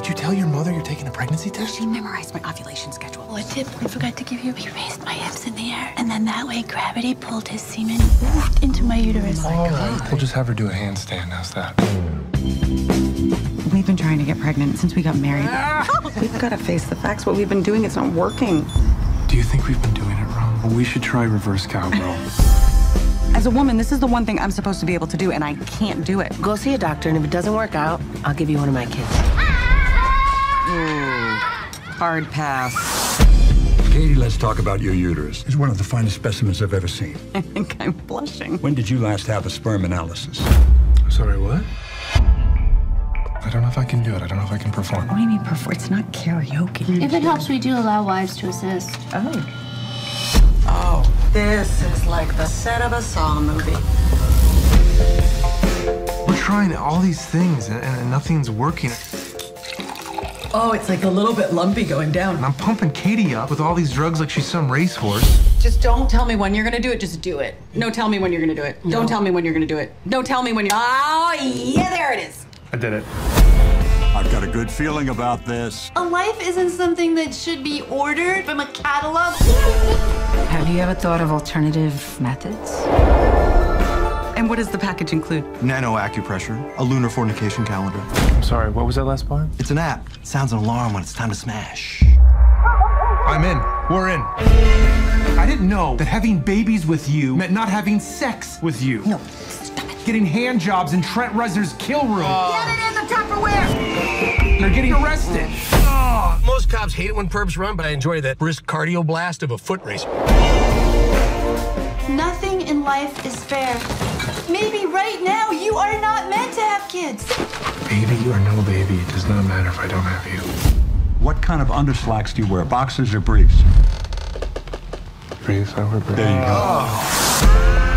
Did you tell your mother you're taking a pregnancy test? She memorized my ovulation schedule. What tip I forgot to give you? He raised my hips in the air, and then that way gravity pulled his semen into my uterus. Oh, my God. We'll just have her do a handstand. How's that? We've been trying to get pregnant since we got married. We've got to face the facts. What we've been doing is not working. Do you think we've been doing it wrong? Well, we should try reverse cowgirl. As a woman, this is the one thing I'm supposed to be able to do, and I can't do it. Go see a doctor, and if it doesn't work out, I'll give you one of my kids. Hard pass. Katie, let's talk about your uterus. It's one of the finest specimens I've ever seen. I think I'm blushing. When did you last have a sperm analysis? Sorry, what? I don't know if I can do it. I don't know if I can perform. What do you mean perform? It's not karaoke. If it helps, we do allow wives to assist. Oh. Oh, this is like the set of a Saw movie. We're trying all these things and nothing's working. Oh, it's like a little bit lumpy going down. And I'm pumping Katie up with all these drugs like she's some racehorse. Just don't tell me when you're gonna do it, just do it. No, tell me when you're gonna do it. No. Don't tell me when you're gonna do it. No, tell me when you're... Oh, yeah, there it is. I did it. I've got a good feeling about this. A life isn't something that should be ordered from a catalog. Have you ever thought of alternative methods? And what does the package include? Nano acupressure, a lunar fornication calendar. I'm sorry, what was that last part? It's an app. It sounds an alarm when it's time to smash. I'm in. We're in. I didn't know that having babies with you meant not having sex with you. No, stop it. Getting hand jobs in Trent Reznor's kill room. Get it in the Tupperware! They're getting arrested. Most cops hate it when perps run, but I enjoy that brisk cardio blast of a foot race. Nothing in life is fair. Maybe right now you are not meant to have kids. Baby or no baby, it does not matter if I don't have you. What kind of underslacks do you wear, boxers or briefs? Briefs, I wear briefs. There you go. Oh.